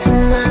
tonight.